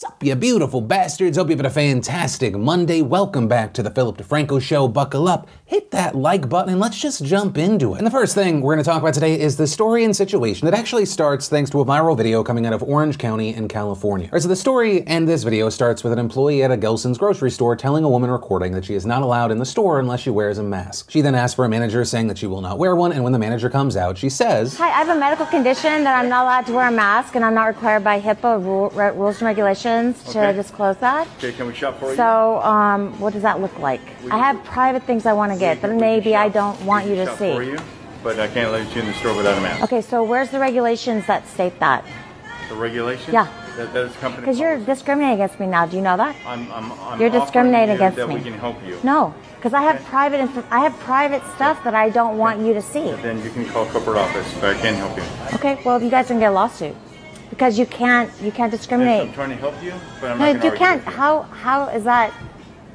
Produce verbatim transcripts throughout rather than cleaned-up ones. What's up, you beautiful bastards? Hope you've had a fantastic Monday. Welcome back to the Philip DeFranco Show. Buckle up, hit that like button, and let's just jump into it. And the first thing we're gonna talk about today is the story and situation that actually starts thanks to a viral video coming out of Orange County in California. All right, so the story and this video starts with an employee at a Gelson's grocery store telling a woman recording that she is not allowed in the store unless she wears a mask. She then asks for a manager, saying that she will not wear one, and when the manager comes out, she says, "Hi, I have a medical condition that I'm not allowed to wear a mask, and I'm not required by HIPAA rule, re rules and regulations to okay. disclose that. Okay, can we shop for you? So, um, what does that look like? We, I have private things I want to get, but maybe shop, I don't want you to shop see. For you, but I can't let you in the store without a mask. Okay, so where's the regulations that state that? The regulations? Yeah. That, that is company. Because you're discriminating against me now. Do you know that? I'm. I'm, I'm you're discriminating against that me. That we can help you. No, because I have okay. private. I have private stuff okay. that I don't want okay. you to see. And then you can call corporate office, but I can't help you. Okay. Well, you guys can get a lawsuit. Because you can't, you can't discriminate. Yes, I'm trying to help you, but I'm no, not. No, you can't. You. How, how is that?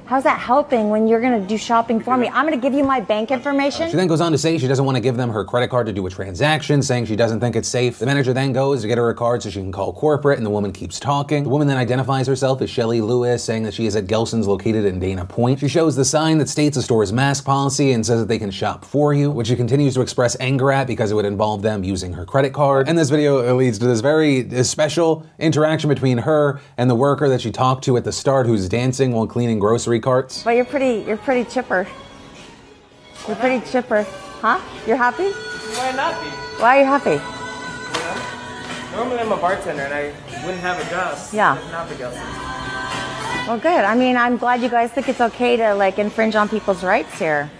How's that helping when you're gonna do shopping for me? I'm gonna give you my bank information. She then goes on to say she doesn't want to give them her credit card to do a transaction, saying she doesn't think it's safe. The manager then goes to get her a card so she can call corporate, and the woman keeps talking. The woman then identifies herself as Shelley Lewis, saying that she is at Gelson's located in Dana Point. She shows the sign that states the store's mask policy and says that they can shop for you, which she continues to express anger at because it would involve them using her credit card. And this video leads to this very special interaction between her and the worker that she talked to at the start, who's dancing while cleaning groceries carts. But you're pretty, you're pretty chipper. You're pretty chipper, huh? You're happy? Why not be? Why are you happy? Yeah. Normally I'm a bartender and I wouldn't have a job. Yeah. Not the Gelson's. Well, good. I mean, I'm glad you guys think it's okay to like infringe on people's rights here.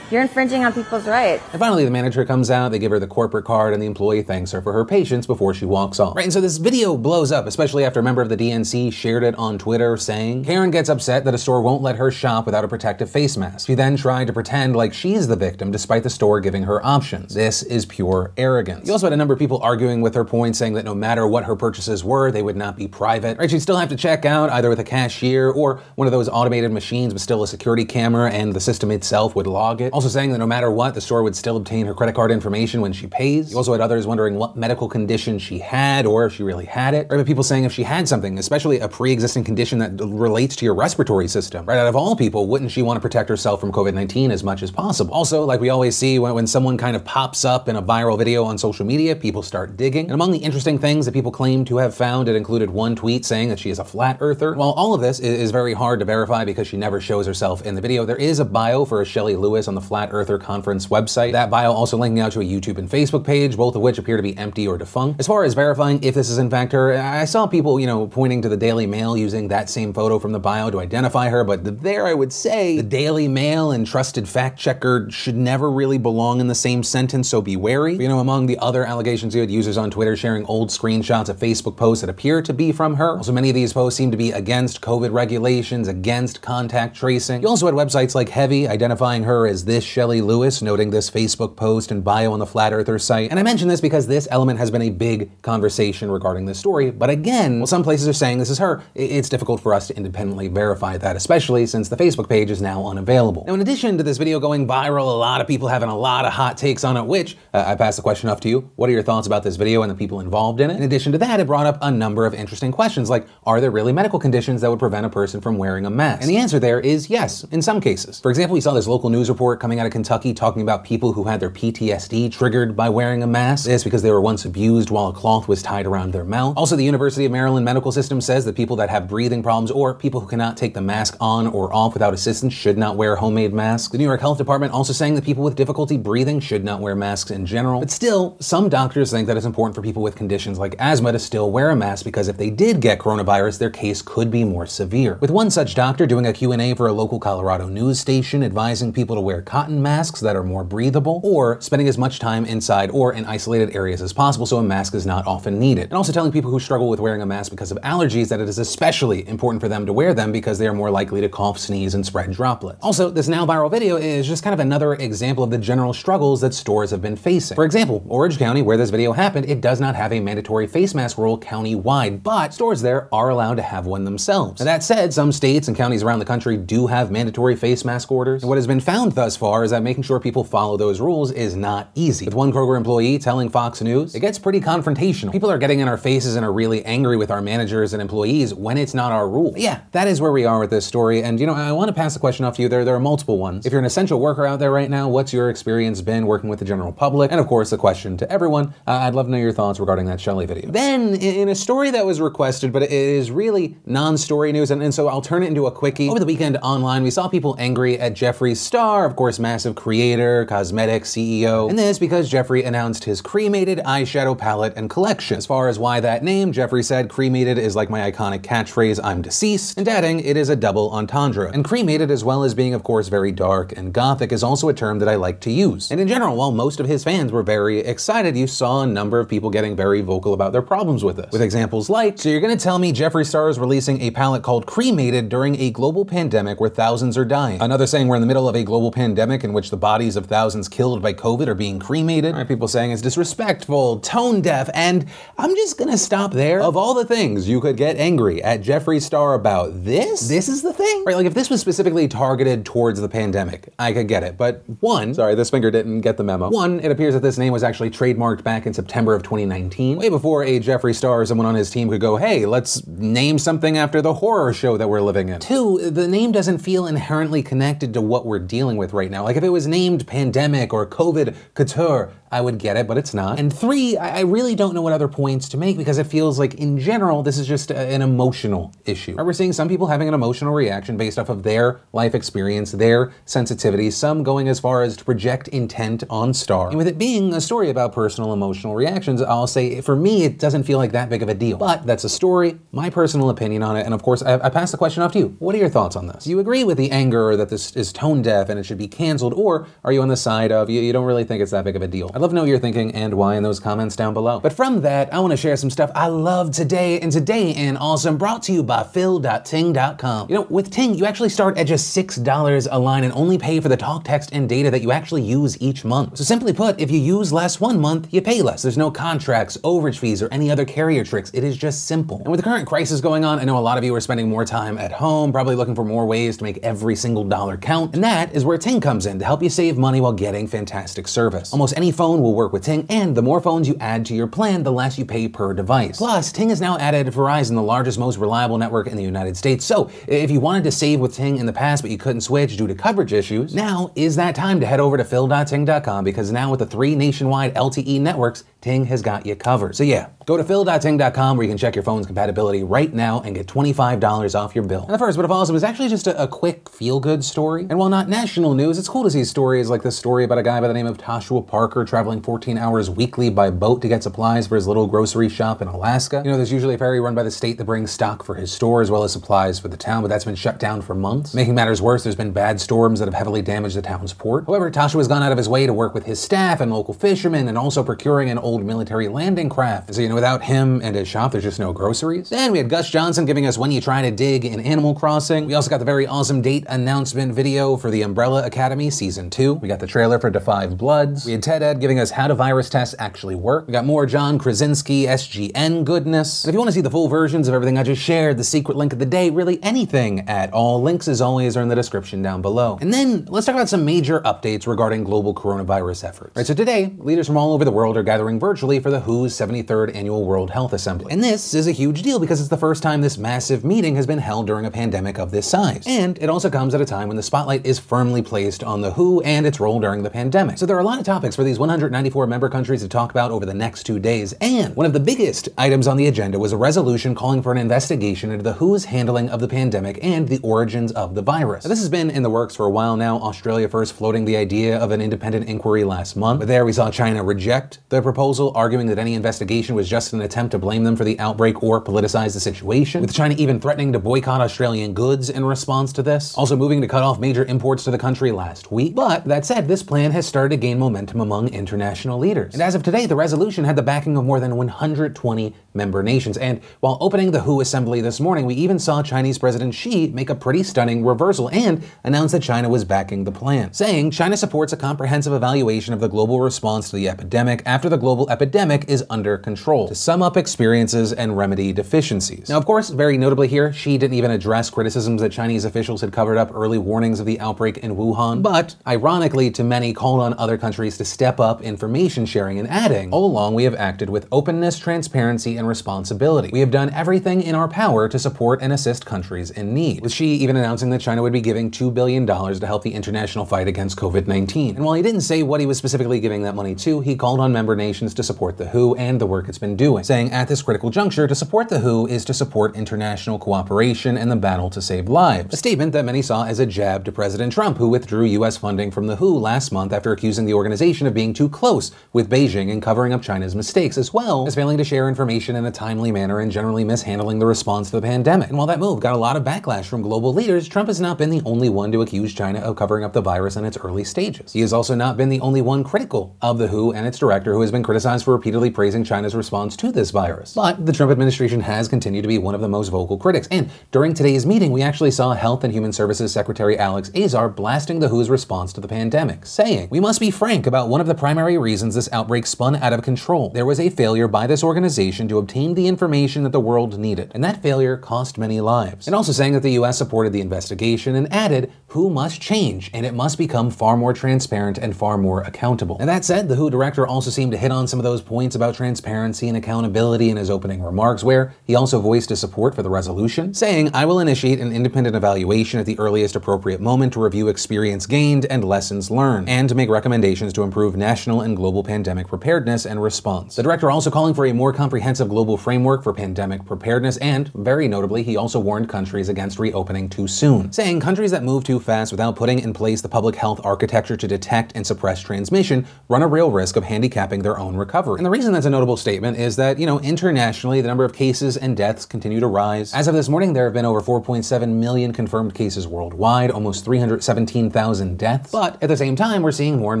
You're infringing on people's rights. And finally, the manager comes out, they give her the corporate card, and the employee thanks her for her patience before she walks off. Right, and so this video blows up, especially after a member of the D N C shared it on Twitter, saying, "Karen gets upset that a store won't let her shop without a protective face mask. She then tried to pretend like she's the victim, despite the store giving her options. This is pure arrogance." You also had a number of people arguing with her point, saying that no matter what her purchases were, they would not be private. Right, she'd still have to check out, either with a cashier or one of those automated machines with still a security camera, and the system itself would log it. Also saying that no matter what, the store would still obtain her credit card information when she pays. You also had others wondering what medical condition she had or if she really had it. Right, but people saying if she had something, especially a pre-existing condition that relates to your respiratory system, right, out of all people, wouldn't she want to protect herself from COVID nineteen as much as possible? Also, like we always see, when, when someone kind of pops up in a viral video on social media, people start digging. And among the interesting things that people claim to have found, it included one tweet saying that she is a flat earther. While all of this is very hard to verify because she never shows herself in the video, there is a bio for a Shelley Lewis on the Flat Earther Conference website. That bio also linking out to a YouTube and Facebook page, both of which appear to be empty or defunct. As far as verifying if this is in fact her, I saw people, you know, pointing to the Daily Mail using that same photo from the bio to identify her, but the, there I would say the Daily Mail and trusted fact checker should never really belong in the same sentence, so be wary. You know, among the other allegations, you had users on Twitter sharing old screenshots of Facebook posts that appear to be from her. Also, many of these posts seem to be against COVID regulations, against contact tracing. You also had websites like Heavy identifying her as this Shelley Lewis, noting this Facebook post and bio on the Flat Earther site. And I mention this because this element has been a big conversation regarding this story. But again, while some places are saying this is her, it's difficult for us to independently verify that, especially since the Facebook page is now unavailable. Now, in addition to this video going viral, a lot of people having a lot of hot takes on it, which uh, I pass the question off to you. What are your thoughts about this video and the people involved in it? In addition to that, it brought up a number of interesting questions, like, are there really medical conditions that would prevent a person from wearing a mask? And the answer there is yes, in some cases. For example, we saw this local news report coming out of Kentucky talking about people who had their P T S D triggered by wearing a mask. This because they were once abused while a cloth was tied around their mouth. Also, the University of Maryland medical system says that people that have breathing problems or people who cannot take the mask on or off without assistance should not wear homemade masks. The New York Health Department also saying that people with difficulty breathing should not wear masks in general. But still, some doctors think that it's important for people with conditions like asthma to still wear a mask because if they did get coronavirus, their case could be more severe. With one such doctor doing a Q and A for a local Colorado news station advising people to wear cotton masks that are more breathable or spending as much time inside or in isolated areas as possible so a mask is not often needed. And also telling people who struggle with wearing a mask because of allergies that it is especially important for them to wear them because they are more likely to cough, sneeze, and spread droplets. Also, this now viral video is just kind of another example of the general struggles that stores have been facing. For example, Orange County, where this video happened, it does not have a mandatory face mask rule county-wide, but stores there are allowed to have one themselves. Now that said, some states and counties around the country do have mandatory face mask orders. And what has been found thus far far is that making sure people follow those rules is not easy. With one Kroger employee telling Fox News, it gets pretty confrontational. People are getting in our faces and are really angry with our managers and employees when it's not our rule. But yeah, that is where we are with this story. And you know, I want to pass the question off to you. There, there are multiple ones. If you're an essential worker out there right now, what's your experience been working with the general public? And of course, the question to everyone, uh, I'd love to know your thoughts regarding that Shelley video. Then, in a story that was requested, but it is really non-story news, and, and so I'll turn it into a quickie. Over the weekend online, we saw people angry at Jeffree Star, of course, massive creator, cosmetic C E O, and this because Jeffree announced his cremated eyeshadow palette and collection. As far as why that name, Jeffree said, cremated is like my iconic catchphrase, I'm deceased, and adding, it is a double entendre. And cremated, as well as being, of course, very dark and gothic, is also a term that I like to use. And in general, while most of his fans were very excited, you saw a number of people getting very vocal about their problems with this, with examples like, so you're gonna tell me Jeffree Star is releasing a palette called Cremated during a global pandemic where thousands are dying. Another saying we're in the middle of a global pandemic in which the bodies of thousands killed by COVID are being cremated. All right, people saying it's disrespectful, tone deaf, and I'm just gonna stop there. Of all the things you could get angry at Jeffree Star about, this, this is the thing? Right, like if this was specifically targeted towards the pandemic, I could get it, but one, sorry, this finger didn't get the memo. One, it appears that this name was actually trademarked back in September of twenty nineteen, way before a Jeffree Star or someone on his team could go, hey, let's name something after the horror show that we're living in. Two, the name doesn't feel inherently connected to what we're dealing with right now. Like if it was named Pandemic or COVID Couture, I would get it, but it's not. And three, I really don't know what other points to make because it feels like in general, this is just a, an emotional issue. Right, we're seeing some people having an emotional reaction based off of their life experience, their sensitivity, some going as far as to project intent on Star. And with it being a story about personal emotional reactions, I'll say for me, it doesn't feel like that big of a deal. But that's a story, my personal opinion on it, and of course, I, I pass the question off to you. What are your thoughts on this? Do you agree with the anger that this is tone deaf and it should be canceled, or are you on the side of you, you don't really think it's that big of a deal? I'd love to know what you're thinking and why in those comments down below. But from that, I want to share some stuff I love today, and today in awesome brought to you by phil dot ting dot com. You know, with Ting, you actually start at just six dollars a line and only pay for the talk, text, and data that you actually use each month. So simply put, if you use less one month, you pay less. There's no contracts, overage fees, or any other carrier tricks. It is just simple. And with the current crisis going on, I know a lot of you are spending more time at home, probably looking for more ways to make every single dollar count. And that is where Ting comes in to help you save money while getting fantastic service. Almost any phone will work with Ting, and the more phones you add to your plan, the less you pay per device. Plus, Ting has now added Verizon, the largest, most reliable network in the United States. So if you wanted to save with Ting in the past, but you couldn't switch due to coverage issues, now is that time to head over to phil dot ting dot com, because now with the three nationwide L T E networks, Ting has got you covered. So yeah, go to phil dot ting dot com where you can check your phone's compatibility right now and get twenty-five dollars off your bill. And the first bit of awesome is actually just a, a quick feel-good story. And while not national news, it's cool to see stories like this story about a guy by the name of Toshua Parker traveling fourteen hours weekly by boat to get supplies for his little grocery shop in Alaska. You know, there's usually a ferry run by the state that brings stock for his store as well as supplies for the town, but that's been shut down for months. Making matters worse, there's been bad storms that have heavily damaged the town's port. However, Toshua has gone out of his way to work with his staff and local fishermen and also procuring an old military landing craft. So, you know, without him and his shop, there's just no groceries. Then we had Gus Johnson giving us When You Try to Dig in Animal Crossing. We also got the very awesome date announcement video for The Umbrella Academy Season two. We got the trailer for Da five Bloods. We had Ted Ed giving us how do virus tests actually work. We got more John Krasinski, S G N goodness. And if you want to see the full versions of everything I just shared, the secret link of the day, really anything at all, links as always are in the description down below. And then let's talk about some major updates regarding global coronavirus efforts. Right, so today, leaders from all over the world are gathering virtually for the W H O's seventy-third Annual World Health Assembly. And this is a huge deal because it's the first time this massive meeting has been held during a pandemic of this size. And it also comes at a time when the spotlight is firmly placed on the W H O and its role during the pandemic. So there are a lot of topics for these one hundred ninety-four member countries to talk about over the next two days. And one of the biggest items on the agenda was a resolution calling for an investigation into the W H O's handling of the pandemic and the origins of the virus. Now, this has been in the works for a while now, Australia first floating the idea of an independent inquiry last month. But there we saw China reject the proposal, arguing that any investigation was just an attempt to blame them for the outbreak or politicize the situation, with China even threatening to boycott Australian goods in response to this, also moving to cut off major imports to the country last week. But that said, this plan has started to gain momentum among international leaders. And as of today, the resolution had the backing of more than one hundred twenty member nations. And while opening the W H O assembly this morning, we even saw Chinese President Xi make a pretty stunning reversal and announce that China was backing the plan, saying China supports a comprehensive evaluation of the global response to the epidemic after the global global epidemic is under control, to sum up experiences and remedy deficiencies. Now, of course, very notably here, Xi didn't even address criticisms that Chinese officials had covered up early warnings of the outbreak in Wuhan, but, ironically to many, called on other countries to step up information sharing and adding, all along we have acted with openness, transparency, and responsibility. We have done everything in our power to support and assist countries in need. With Xi even announcing that China would be giving two billion dollars to help the international fight against COVID nineteen. And while he didn't say what he was specifically giving that money to, he called on member nations to support the W H O and the work it's been doing, saying at this critical juncture, to support the W H O is to support international cooperation and the battle to save lives. A statement that many saw as a jab to President Trump, who withdrew U S funding from the W H O last month after accusing the organization of being too close with Beijing and covering up China's mistakes, as well as failing to share information in a timely manner and generally mishandling the response to the pandemic. And while that move got a lot of backlash from global leaders, Trump has not been the only one to accuse China of covering up the virus in its early stages. He has also not been the only one critical of the W H O and its director, who has been criticized for repeatedly praising China's response to this virus. But the Trump administration has continued to be one of the most vocal critics, and during today's meeting, we actually saw Health and Human Services Secretary Alex Azar blasting the W H O's response to the pandemic, saying, "We must be frank about one of the primary reasons this outbreak spun out of control. There was a failure by this organization to obtain the information that the world needed, and that failure cost many lives." And also saying that the U S supported the investigation and added, "W H O must change, and it must become far more transparent and far more accountable." And that said, the W H O director also seemed to hit on some of those points about transparency and accountability in his opening remarks, where he also voiced his support for the resolution, saying, "I will initiate an independent evaluation at the earliest appropriate moment to review experience gained and lessons learned, and to make recommendations to improve national and global pandemic preparedness and response." The director also calling for a more comprehensive global framework for pandemic preparedness, and, very notably, he also warned countries against reopening too soon, saying countries that move too fast without putting in place the public health architecture to detect and suppress transmission run a real risk of handicapping their own recovery. And the reason that's a notable statement is that, you know, internationally, the number of cases and deaths continue to rise. As of this morning, there have been over four point seven million confirmed cases worldwide, almost three hundred seventeen thousand deaths. But at the same time, we're seeing more and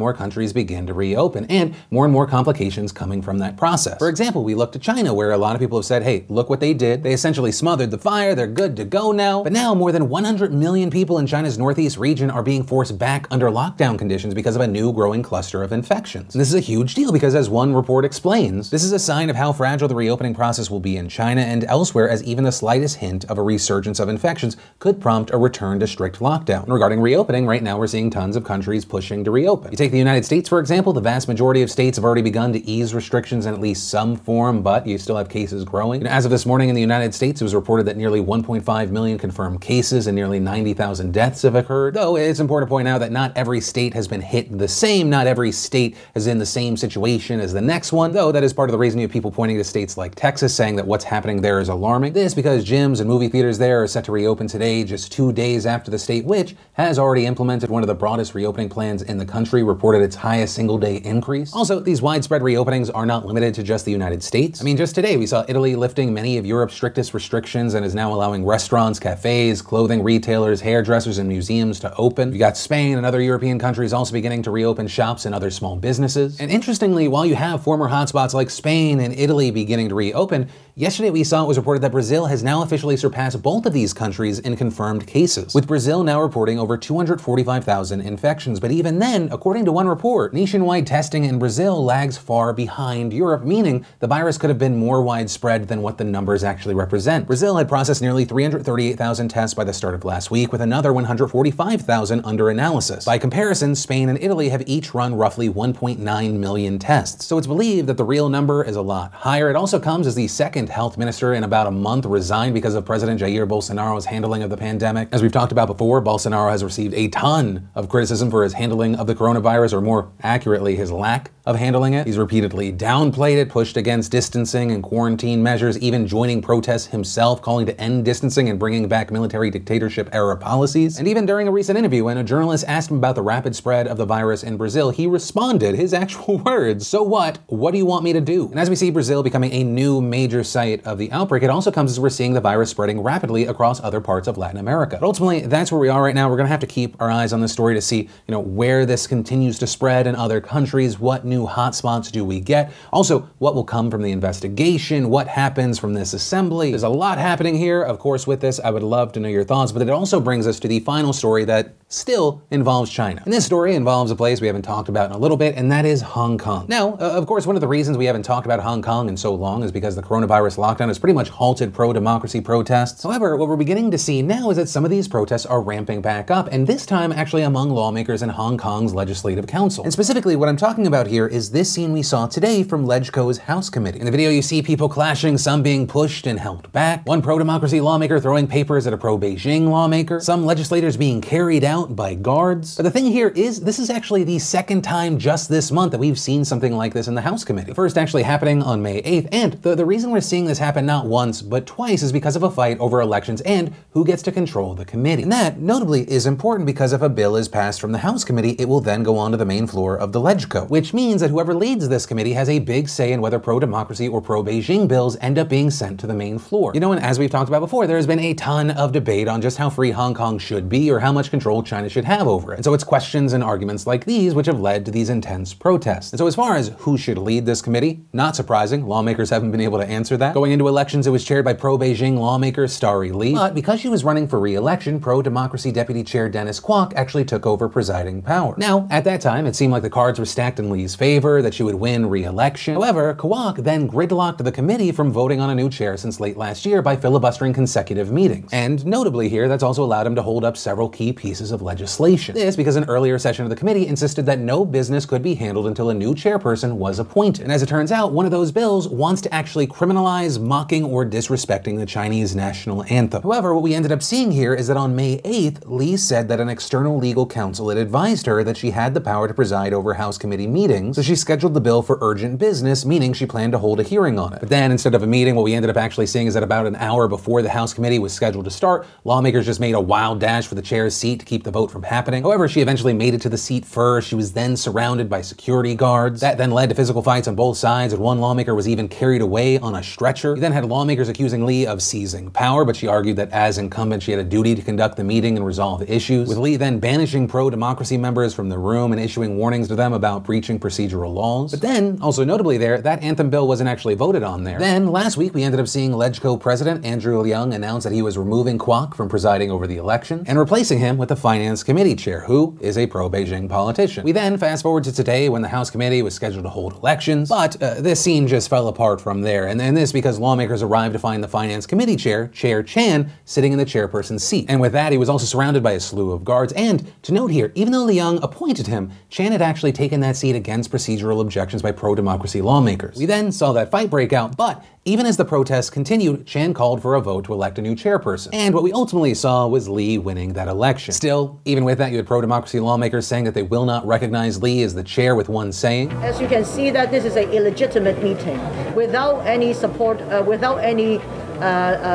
more countries begin to reopen, and more and more complications coming from that process. For example, we look to China, where a lot of people have said, hey, look what they did. They essentially smothered the fire. They're good to go now. But now more than one hundred million people in China's northeast region are being forced back under lockdown conditions because of a new growing cluster of infections. And this is a huge deal because, as one report explains, this is a sign of how fragile the reopening process will be in China and elsewhere, as even the slightest hint of a resurgence of infections could prompt a return to strict lockdown. And regarding reopening, right now we're seeing tons of countries pushing to reopen. You take the United States, for example, the vast majority of states have already begun to ease restrictions in at least some form, but you still have cases growing. And as of this morning in the United States, it was reported that nearly one point five million confirmed cases and nearly ninety thousand deaths have occurred. Though it's important to point out that not every state has been hit the same, not every state is in the same situation as the next one, though that is part of the reason you have people pointing to states like Texas saying that what's happening there is alarming. This because gyms and movie theaters there are set to reopen today, just two days after the state, which has already implemented one of the broadest reopening plans in the country, reported its highest single day increase. Also, these widespread reopenings are not limited to just the United States. I mean, just today we saw Italy lifting many of Europe's strictest restrictions and is now allowing restaurants, cafes, clothing retailers, hairdressers, and museums to open. You got Spain and other European countries also beginning to reopen shops and other small businesses. And interestingly, while you have former hotspots like Spain and Italy beginning to reopen, yesterday we saw it was reported that Brazil has now officially surpassed both of these countries in confirmed cases, with Brazil now reporting over two hundred forty-five thousand infections. But even then, according to one report, nationwide testing in Brazil lags far behind Europe, meaning the virus could have been more widespread than what the numbers actually represent. Brazil had processed nearly three hundred thirty-eight thousand tests by the start of last week, with another one hundred forty-five thousand under analysis. By comparison, Spain and Italy have each run roughly one point nine million tests. So it's believed that the real number is a lot higher. It also comes as the second health minister in about a month resigned because of President Jair Bolsonaro's handling of the pandemic. As we've talked about before, Bolsonaro has received a ton of criticism for his handling of the coronavirus, or more accurately, his lack of handling it. He's repeatedly downplayed it, pushed against distancing and quarantine measures, even joining protests himself, calling to end distancing and bringing back military dictatorship-era policies. And even during a recent interview, when a journalist asked him about the rapid spread of the virus in Brazil, he responded, his actual words, "So what? What do you want me to do?" And as we see Brazil becoming a new major site of the outbreak, it also comes as we're seeing the virus spreading rapidly across other parts of Latin America. But ultimately, that's where we are right now. We're gonna have to keep our eyes on this story to see, you know, where this continues to spread in other countries, what new hotspots do we get? Also, what will come from the investigation? What happens from this assembly? There's a lot happening here. Of course, with this, I would love to know your thoughts, but it also brings us to the final story that still involves China. And this story involves a place we haven't talked about in a little bit, and that is Hong Kong. Now, uh, of course, one of the reasons we haven't talked about Hong Kong in so long is because the coronavirus lockdown has pretty much halted pro-democracy protests. However, what we're beginning to see now is that some of these protests are ramping back up, and this time actually among lawmakers in Hong Kong's Legislative Council. And specifically, what I'm talking about here is this scene we saw today from LegCo's House Committee. In the video, you see people clashing, some being pushed and held back, one pro-democracy lawmaker throwing papers at a pro-Beijing lawmaker, some legislators being carried out by guards. But the thing here is, this is actually the second time just this month that we've seen something like this in the House Committee. The first actually happening on May eighth, and the, the reason we're seeing this happen not once, but twice is because of a fight over elections and who gets to control the committee. And that, notably, is important because if a bill is passed from the House Committee, it will then go on to the main floor of the LegCo, which means that whoever leads this committee has a big say in whether pro-democracy or pro-Beijing bills end up being sent to the main floor. You know, and as we've talked about before, there has been a ton of debate on just how free Hong Kong should be or how much control China should have over it. And so it's questions and arguments like these which have led to these intense protests. And so as far as who should lead this committee, not surprising, lawmakers haven't been able to answer that. Going into elections, it was chaired by pro-Beijing lawmaker Starry Lee, but because she was running for re-election, pro-democracy deputy chair Dennis Kwok actually took over presiding power. Now, at that time, it seemed like the cards were stacked in Lee's favor, that she would win re-election. However, Kwok then gridlocked the committee from voting on a new chair since late last year by filibustering consecutive meetings. And notably here, that's also allowed him to hold up several key pieces of legislation. This because an earlier session of the committee insisted that no business could be handled until a new chairperson was appointed. And as it turns out, one of those bills wants to actually criminalize mocking or disrespecting the Chinese national anthem. However, what we ended up seeing here is that on May eighth, Lee said that an external legal counsel had advised her that she had the power to preside over House committee meetings, so she scheduled the bill for urgent business, meaning she planned to hold a hearing on it. But then instead of a meeting, what we ended up actually seeing is that about an hour before the House committee was scheduled to start, lawmakers just made a wild dash for the chair's seat to keep the vote from happening. However, she eventually made it to the seat first. She was then surrounded by security guards. That then led to physical fights on both sides, and one lawmaker was even carried away on a stretcher. You then had lawmakers accusing Lee of seizing power, but she argued that as incumbent, she had a duty to conduct the meeting and resolve issues, with Lee then banishing pro-democracy members from the room and issuing warnings to them about breaching procedural laws. But then, also notably there, that anthem bill wasn't actually voted on there. Then, last week, we ended up seeing LegCo president Andrew Leung announce that he was removing Kwok from presiding over the election and replacing him with the Finance Committee chair, who is a pro-Beijing politician. We then fast forward to today when the House Committee was scheduled to hold elections, but uh, this scene just fell apart from there, and, and this because lawmakers arrived to find the Finance Committee chair, Chair Chan, sitting in the chairperson's seat. And with that, he was also surrounded by a slew of guards, and to note here, even though Leung appointed him, Chan had actually taken that seat against procedural objections by pro-democracy lawmakers. We then saw that fight break out, but even as the protests continued, Chan called for a vote to elect a new chairperson. And what we ultimately saw was Lee winning that election. Still, even with that, you had pro-democracy lawmakers saying that they will not recognize Lee as the chair, with one saying, as you can see that this is an illegitimate meeting without any support, uh, without any Uh,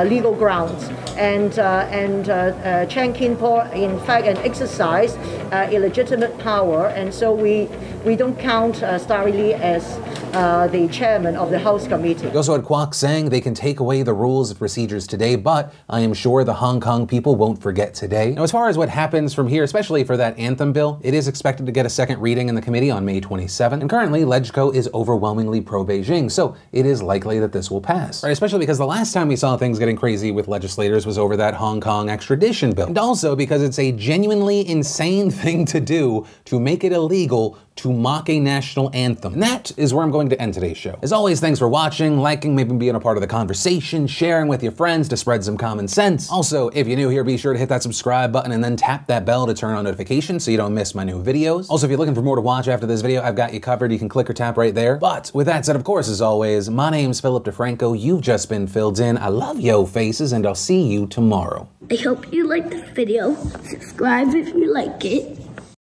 uh, legal grounds, and uh, and uh, uh, Chan Kin-por in fact an exercise uh, illegitimate power, and so we we don't count uh, Starry Lee as uh, the chairman of the House Committee. We also had Kwok saying they can take away the rules and procedures today, but I am sure the Hong Kong people won't forget today. Now, as far as what happens from here, especially for that anthem bill, it is expected to get a second reading in the committee on May twenty-seventh, and currently LegCo is overwhelmingly pro-Beijing, so it is likely that this will pass. Right, especially because the last time we saw things getting crazy with legislators was over that Hong Kong extradition bill. And also because it's a genuinely insane thing to do to make it illegal to mock a national anthem. And that is where I'm going to end today's show. As always, thanks for watching, liking, maybe being a part of the conversation, sharing with your friends to spread some common sense. Also, if you're new here, be sure to hit that subscribe button and then tap that bell to turn on notifications so you don't miss my new videos. Also, if you're looking for more to watch after this video, I've got you covered. You can click or tap right there. But with that said, of course, as always, my name's Philip DeFranco. You've just been filled in. I love yo faces, and I'll see you tomorrow. I hope you liked this video. Subscribe if you like it.